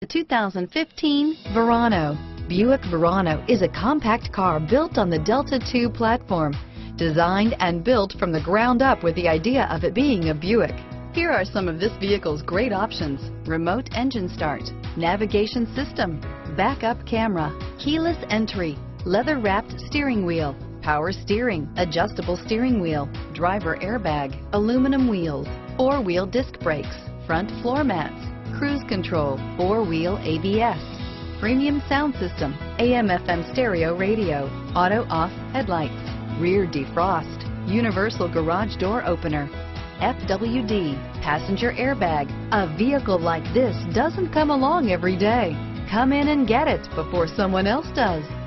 The 2015 Verano. Buick Verano is a compact car built on the Delta II platform, designed and built from the ground up with the idea of it being a Buick. Here are some of this vehicle's great options: remote engine start, navigation system, backup camera, keyless entry, leather-wrapped steering wheel, power steering, adjustable steering wheel, driver airbag, aluminum wheels, four-wheel disc brakes, front floor mats, cruise control, four-wheel ABS, premium sound system, AM/FM stereo radio, auto-off headlights, rear defrost, universal garage door opener, FWD, passenger airbag. A vehicle like this doesn't come along every day. Come in and get it before someone else does.